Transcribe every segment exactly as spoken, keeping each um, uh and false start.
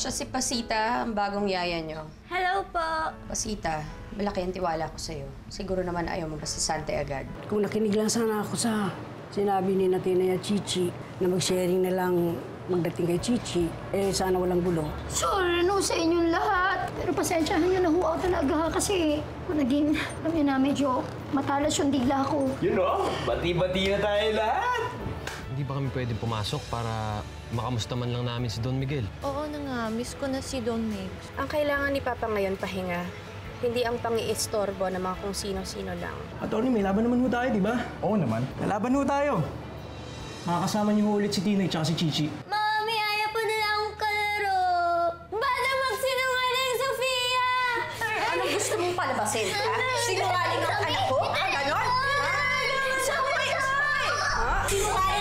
Siya si Pasita, ang bagong yaya niyo. Hello po! Pasita, malaki ang tiwala ko sa'yo. Siguro naman ayaw mo ba si Sante agad? Kung nakinig lang sana ako sa sinabi ni Tinay at Chichi na mag-sharing na lang magdating kay Chichi, eh sana walang gulong. Sorry no sa inyong lahat. Pero pasensyahan niyo na ho ako talaga ha, kasi naging, alam niyo na, medyo matalas yung digla ko. You know, bati-bati na tayo lahat! Hindi ba kami pwedeng pumasok para makamusta man lang namin si Don Miguel? Oo na nga, miss ko na si Don Miguel. Ang kailangan ni Papa ngayon, pahinga. Hindi ang pangi-istorbo na mga kung sino-sino lang. Attorney, may laban naman mo tayo, di ba? Oo naman. May laban mo tayo. Makakasama niyo ulit si Tinay at si Chichi. Mami, ayaw po nila akong kalaro. Bada magsinungaling, Sofia! Ano gusto mong palabasin, ha? Sinungaling ang anak ko? Ang ganon? Sofia! Sinungaling!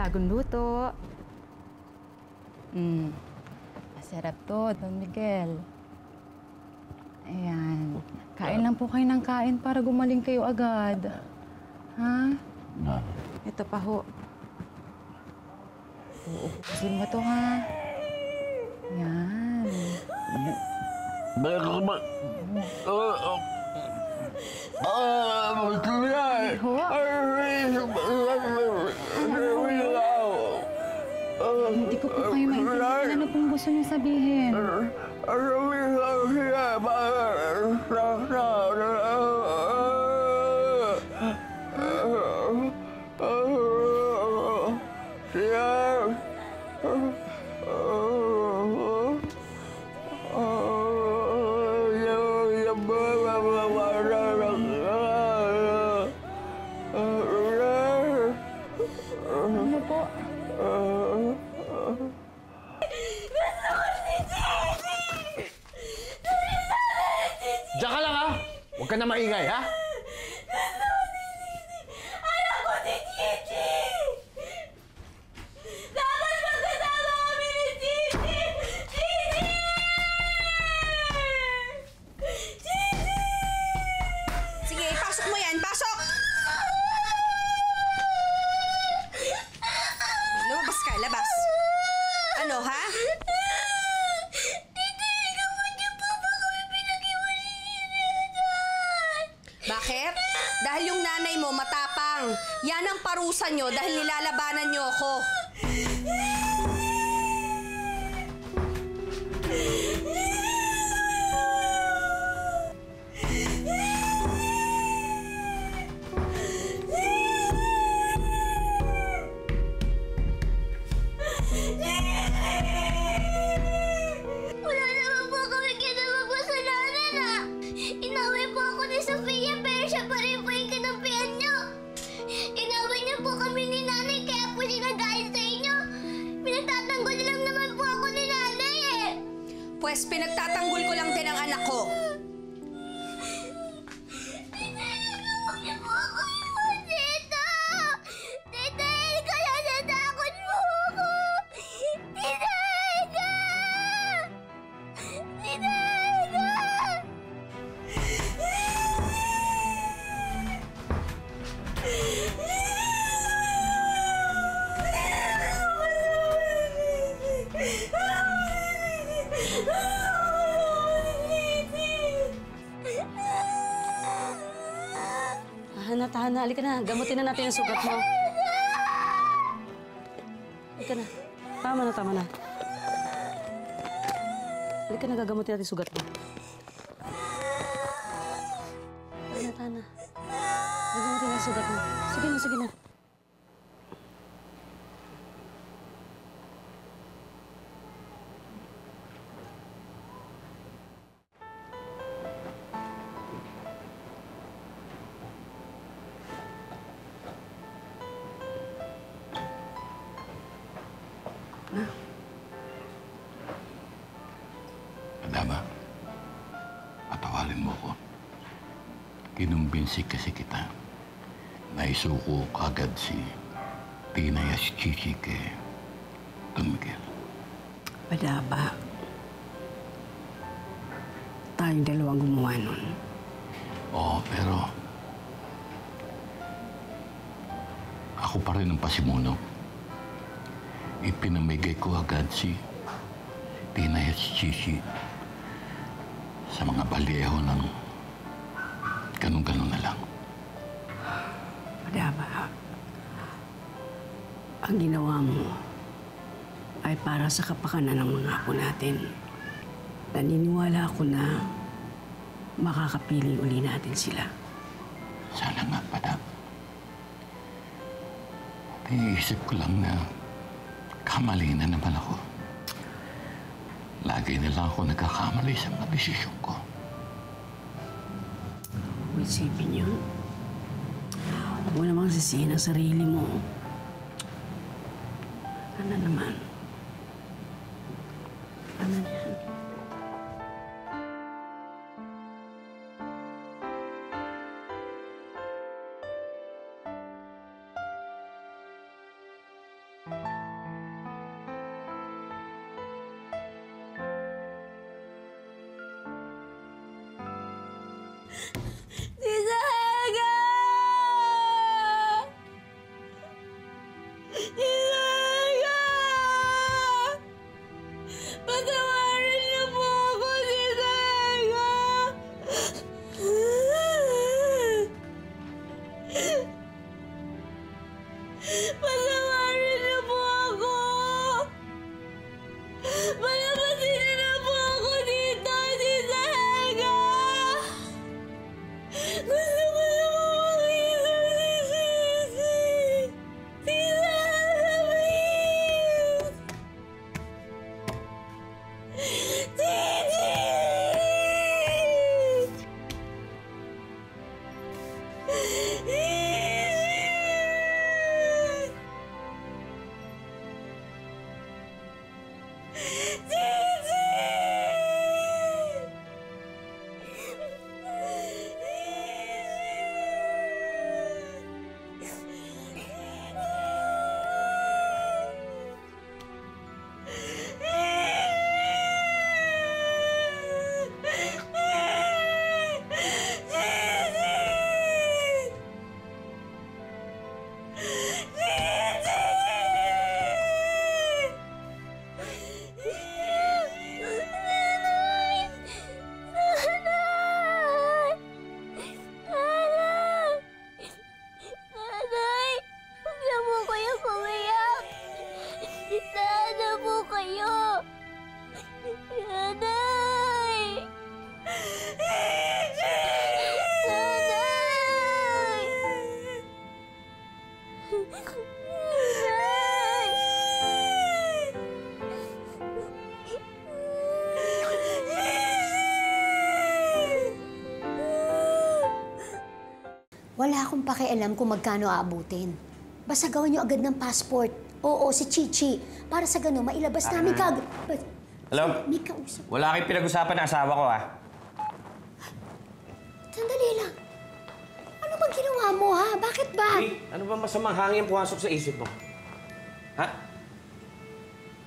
Bagong luto. Mm. Masarap to, Don Miguel. Ayan. Kain lang po kayo ng kain para gumaling kayo agad. Ha? Ito pa ho. Uubusin mo to, ha? Ayan. Hindi ko po kayo maintindihan. Ano pong gusto niyo sabihin? Ano po? Diyan ka lang, ha? Huwag ka na maingay, ha? Alam ko si Chichi! Dapat magkasama kami ni Chichi! Chichi! Chichi! Sige, pasok mo yan! Pasok! Lumabas ka, labas! Ano, ha? Bakit? Dahil yung nanay mo matapang. Yan ang parusa nyo dahil nilalabanan nyo ako. Wala na request, pinagtatanggol ko lang din ang anak ko. Tahan na, halika na. Gamutin na natin yung sugat mo. Halika na. Tama na, tama na. Halika na, gagamutin natin yung sugat mo. Tahan na, tahan na. Gagamutin na yung sugat mo. Sige na, sige na. Adama, patawarin mo ko. Kinumbinsi kasi kita. Naisuko agad si Tinay as Chichi kay Don Miguel. Madaba, tayong dalawang gumawa nun. Oo, pero ako pa rin ang pasimuno. Ipinamigay ko agad si Tinay at Chichi sa mga baleho ng ganun-ganun na lang. Madama, ang ginawa mo ay para sa kapakanan ng mga apo natin. Naniniwala ako na makakapiling uli natin sila. Sana nga, Padam. Iisip ko lang na kamali na naman ako. Lagi nila ako nagkakamali sa mga desisyon ko. Huwag isipin niyo. Huwag namang sisihin ang sarili mo. Ano naman? Ano yan? Wala akong pakialam kung magkano aabutin. Basta gawin niyo agad ng passport. Oo, si Chichi. Para sa gano'n, mailabas namin kag... Hello? May kausap. Wala kayong pinag-usapan ng asawa ko, ha? Sandali lang. Ano bang ginawa mo, ha? Bakit ba? Hey, ano ba masamang hangin pumasok sa isip mo? Ha?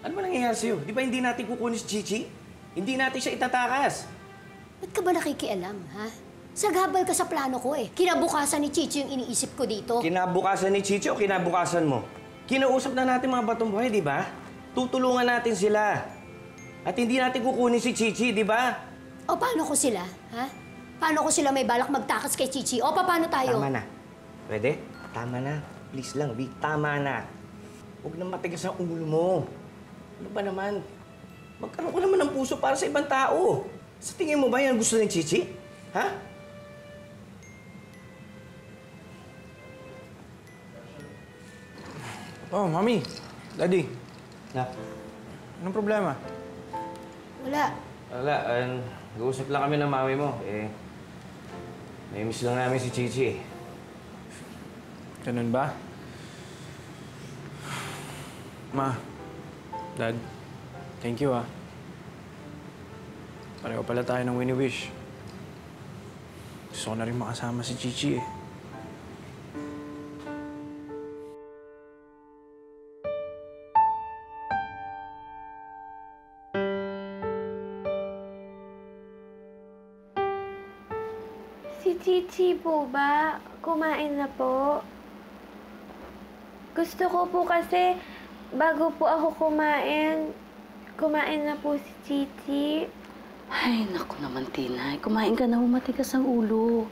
Ano ba nangyayari sa'yo? Di ba hindi natin kukunin si Chiechie? Hindi natin siya itatakas. Ba't ka ba nakikialam, ha? Sagabal ka sa plano ko, eh. Kinabukasan ni Chiechie yung iniisip ko dito. Kinabukasan ni Chiechie o kinabukasan mo? Kinausap na natin mga Batongbuhay, di ba? Tutulungan natin sila. At hindi natin kukunin si Chiechie, di ba? O paano ko sila, ha? Paano ko sila may balak magtakas kay Chiechie? O paano tayo? Tama na. Pwede? Tama na. Please lang, Vic. Tama na. Huwag na matigas ang ulo mo. Ano ba naman? Magkaroon ko naman ng puso para sa ibang tao. Sa tingin mo ba yan gusto ng Chiechie? Ha? Oh, Mami. Daddy. Na? Anong problema? Wala. Wala. Uh, nag-uusap lang kami ng mami mo. Eh, na-miss lang namin si Chiechie. Ganun ba? Ma. Dad. Thank you, ah. Pareho pala tayo ng wini-wish. Gusto ko na rin makasama si Chiechie, eh. Si Chiechie po ba? Kumain na po? Gusto ko po kasi bago po ako kumain, kumain na po si Chiechie. Ay, naku naman, Tinay. Kumain ka na, matigas ang ulo.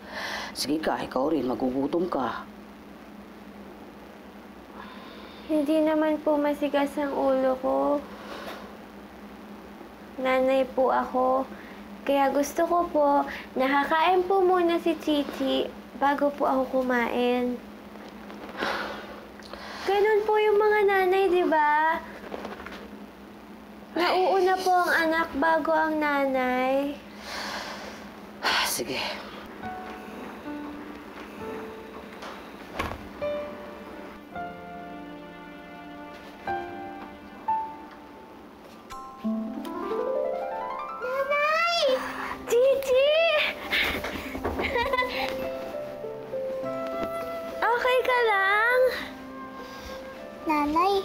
Sige ka, ikaw rin. Magugutom ka. Hindi naman po masigas ang ulo ko. Nanay po ako. Kaya gusto ko po, nakakain po muna si Chiechie bago po ako kumain. Ganun po yung mga nanay, di ba? Nauuna po ang anak bago ang nanay. Sige.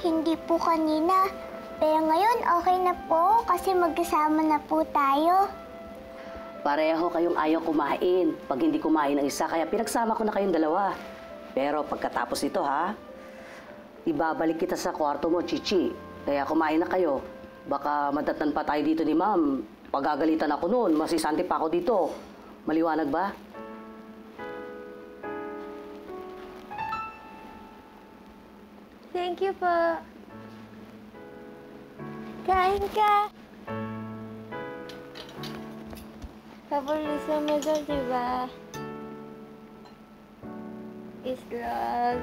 Hindi po kanina, pero ngayon okay na po kasi magkasama na po tayo. Pareho kayong ayaw kumain. Pag hindi kumain ang isa, kaya pinagsama ko na kayong dalawa. Pero pagkatapos nito, ha, ibabalik kita sa kwarto mo, Chiechie. Kaya kumain na kayo. Baka madatan pa tayo dito ni Ma'am. Pagagalitan ako noon, masisanti pa ako dito. Maliwanag ba? Thank you po. Kain ka. Paborito sa medyo, diba? Islog.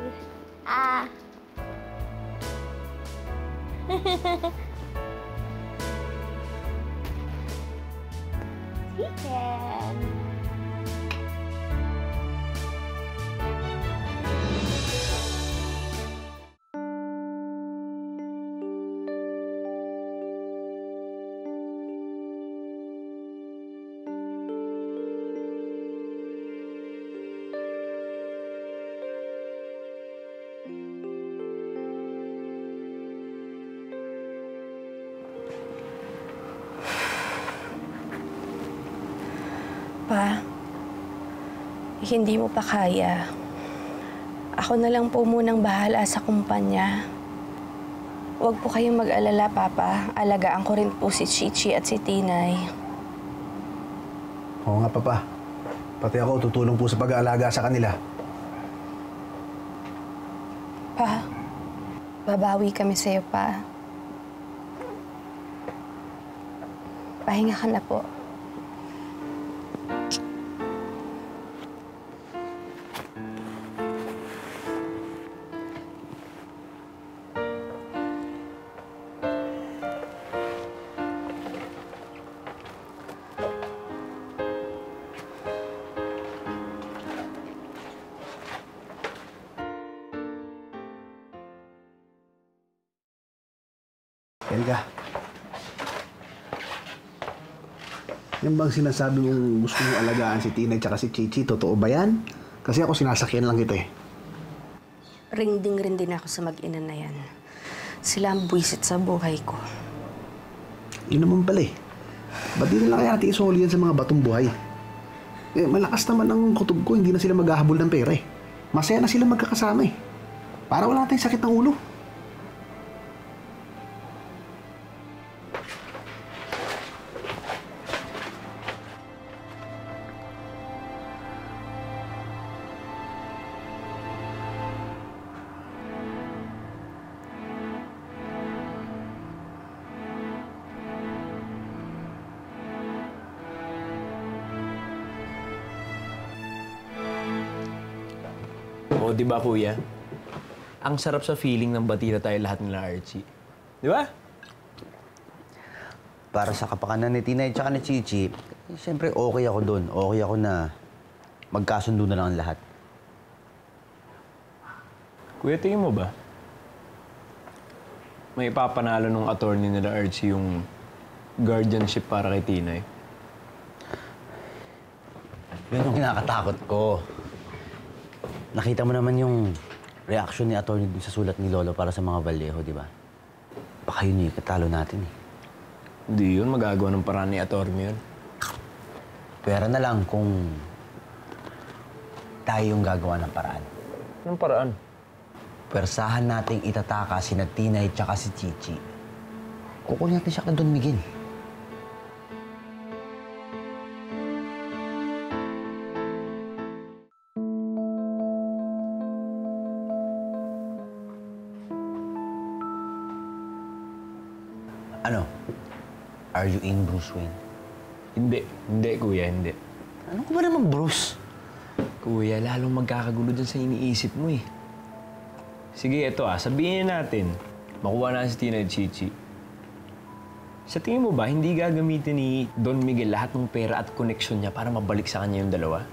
Ah. Chicken. Pa, hindi mo pa kaya. Ako na lang po munang bahala sa kumpanya. Huwag po kayong mag-alala, Papa. Alagaan ko rin po si Chiechie at si Tinay. Oo nga, Papa. Pati ako tutulong po sa pag-aalaga sa kanila. Pa, babawi kami sa'yo, Pa. Pahinga ka na po. Helga, Yung bang sinasabi mong gusto mong alagaan si Tinay tsaka si Chiechie, totoo ba yan? Kasi ako sinasakyan lang kita eh. Rinding-rindin ako sa mag-ina na yan. Sila ang buwisit sa buhay ko. Yun naman pala eh. Ba't di na lang kaya natin isoli yan sa mga batong buhay? Eh, malakas naman ang kutob ko, hindi na sila maghahabol ng pera eh. Masaya na sila magkakasama eh. Para wala tayong sakit ng ulo. O, di ba, Kuya? Ang sarap sa feeling ng bati na tayo lahat nila, Archie. Di ba? Para sa kapakanan ni Tinay at ni Chiechie, siyempre okay ako doon. Okay ako na magkasundo na lang ang lahat. Kuya, tingin mo ba? May ipapanalo ng attorney nila, Archie, yung guardianship para kay Tinay. Yun ang kinakatakot ko. Nakita mo naman yung reaction ni attorney dun sa sulat ni Lolo para sa mga Vallejo, di ba? Baka yun yung katalo natin eh. Hindi yun. Magagawa ng paraan ni attorney yun. Pera na lang kung tayo yung gagawa ng paraan. Anong paraan? Persahan nating itataka si Tinay tsaka si Chiechie. Kukunin natin siya ka Don Miguel. Ano? Are you in, Bruce Wayne? Hindi. Hindi, Kuya. Hindi. Ano ko ba naman, Bruce? Kuya, lalong magkakagulo dyan sa iniisip mo eh. Sige, eto ah. Sabihin natin, makuha na si Tinay at Chiechie. Sa tingin mo ba, hindi gagamitin ni Don Miguel lahat ng pera at koneksyon niya para mabalik sa kanya yung dalawa?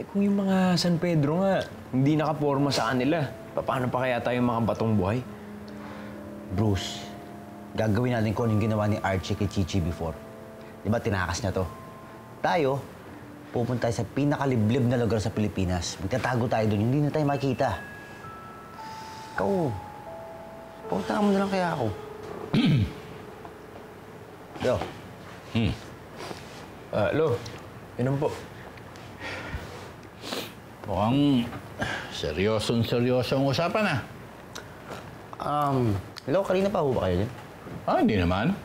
Eh kung yung mga San Pedro nga, hindi nakaporma sa kanila, paano pa kaya tayo mga batong buhay? Bruce, gagawin natin kung anong ginawa ni Archie kay Chiechie before. Di ba, tinakas niya to? Tayo, pupunta tayo sa pinakaliblib na lugar sa Pilipinas. Magtatago tayo doon, hindi na tayo makikita. Ikaw, pautahan mo na lang kaya ako. Yo. Hmm. Uh, Lo, inom po. Mukhang seryosong-seryosong usapan, ah. Um, Lo, kanina pa ho ba kayo dyan? Ah, hindi naman.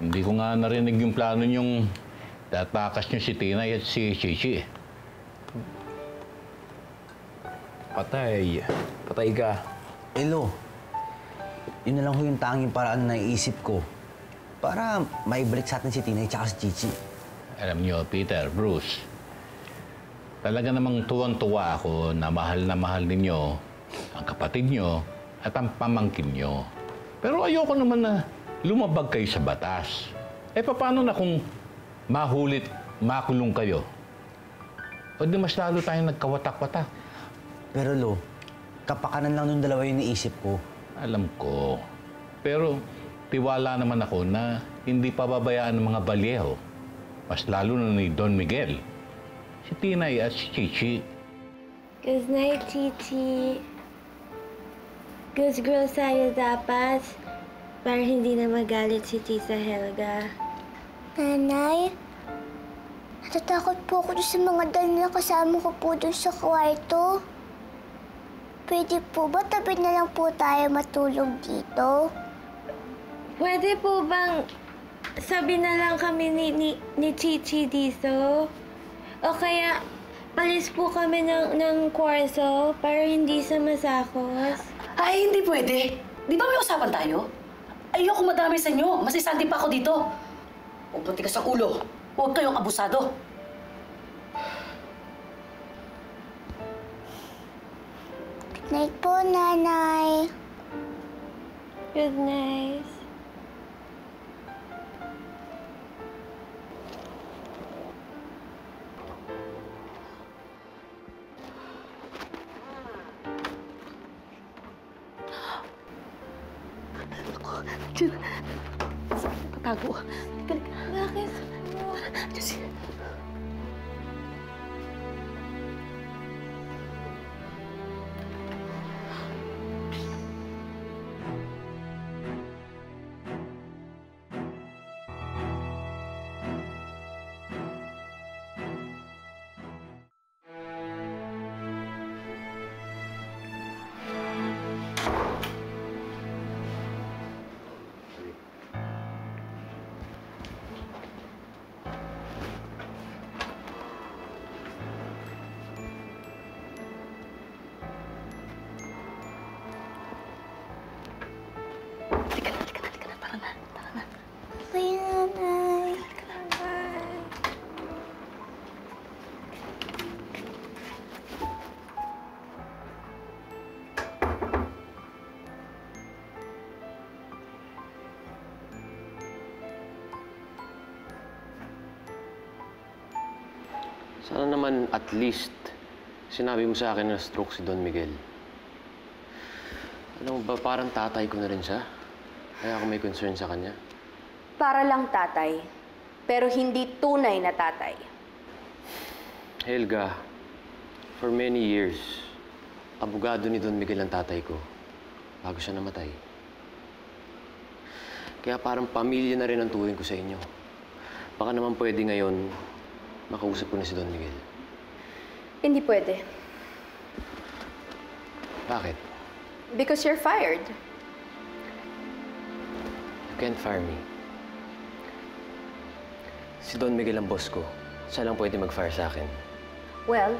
Hindi ko nga narinig yung plano niyong tatakas niyo si Tinay at si Chiechie. Patay. Patay ka. Eh, Lo, yun na lang ho yung tanging paraan na naiisip ko para maibalik sa atin si Tinay at si Chiechie. Alam niyo, Peter, Bruce, talaga namang tuwang-tuwa ako na mahal na mahal ninyo ang kapatid niyo at ang pamangkin niyo. Pero ayoko naman na lumabag kayo sa batas. Eh, paano na kung mahulit, makulong kayo? O di mas lalo tayong nagkawatak-watak. Pero, Lo, kapakanan lang nung dalawa yung naisip ko. Alam ko. Pero tiwala naman ako na hindi pababayaan ng mga Vallejo. Mas lalo na ni Don Miguel. Si Tinay at si Chiechie. Good night, Chiechie. Good girl sa'yo dapat, para hindi na magalit si Tita Helga. Nanay, natatakot po ako sa mga dal na kasama ko po doon sa kwarto. Pwede po ba tabi na lang po tayo matulog dito? Pwede po bang sabi na lang kami ni, ni, ni Chiechie dito? O kaya palis po kami ng, ng kwarto para hindi sa masakos? Ay, hindi pwede. Di ba may usapan tayo? Ayoko madami sa inyo. Masisanti pa ako dito. Huwag patigas ang ulo. Huwag kayong abusado. Good night po, Nanay. Good night. Diyan. Tatago. Balik. Bakit? Just... Sana naman at least sinabi mo sa akin na stroke si Don Miguel. Alam mo ba, parang tatay ko na rin siya. Kaya ako may concern sa kanya. Para lang tatay, pero hindi tunay na tatay. Helga, for many years, abogado ni Don Miguel ang tatay ko bago siya namatay. Kaya parang pamilya na rin ang tuwing ko sa inyo. Baka naman pwede ngayon makausap ko na si Don Miguel. Hindi pwede. Bakit? Because you're fired. You can't fire me. Si Don Miguel ang boss ko. Siya lang pwede mag-fire sa akin. Well,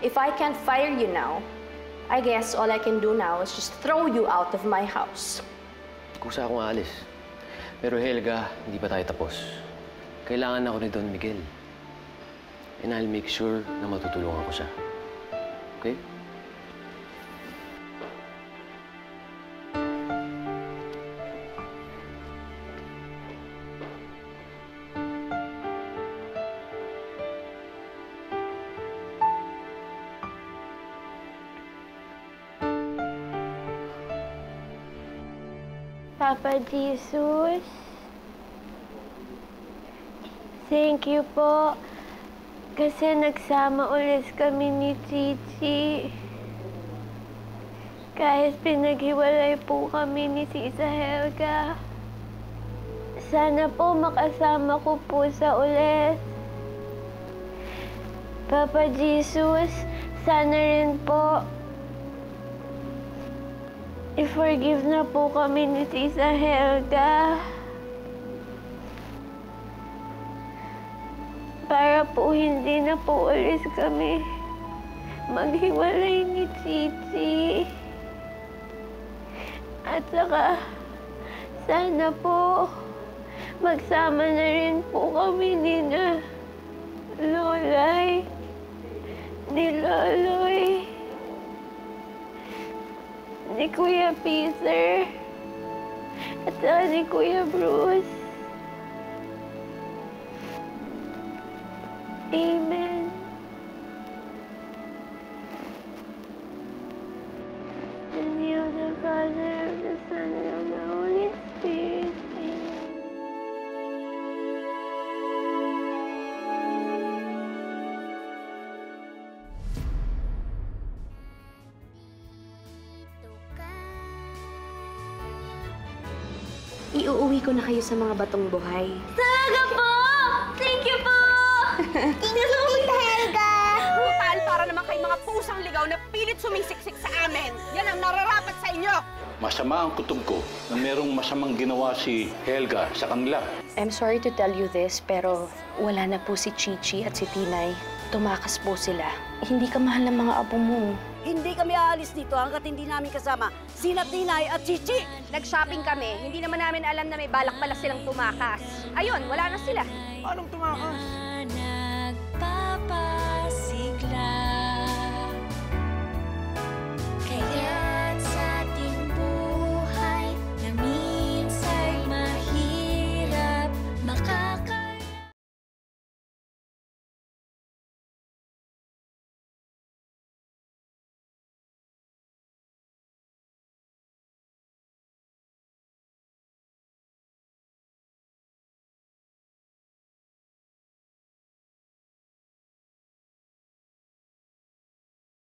if I can't fire you now, I guess all I can do now is just throw you out of my house. Kusa akong aalis. Pero Helga, hindi pa tayo tapos. Kailangan ako ni Don Miguel. And I'll make sure na matutulungan ko siya. Okay? Papa Jesus, thank you po. Kasi nagsama ulit kami ni Chiechie. Kahit pinaghiwalay po kami ni Sisa Helga. Sana po makasama ko po sa ulit. Papa Jesus, sana rin po i-forgive na po kami ni Sisa Helga. Para po hindi na po ulit kami maghiwalay ni Chiechie. At saka, sana po magsama na rin po kami ni na Lolay, ni Loloy, ni Kuya Peter, at saka ni Kuya Bruce. Amen. In the name of the Father, of the Son, and of the Holy Spirit. Amen. Iuuwi ko na kayo sa mga batong buhay. Talaga po! Thank you po! Thank you, Tita Helga! Total, para naman kay mga pusang ligaw na pilit sumisiksik sa amin. Yan ang nararapat sa inyo! Masama ang kutob ko na merong masamang ginawa si Helga sa kanila. I'm sorry to tell you this, pero wala na po si Chiechie at si Tinay. Tumakas po sila. Hindi ka mahal ng mga apo mo. Hindi kami aalis dito hanggat hindi namin kasama sina Tinay at Chiechie! Nag-shopping kami. Hindi naman namin alam na may balak pala silang tumakas. Ayun, wala na sila. Anong tumakas? Bye.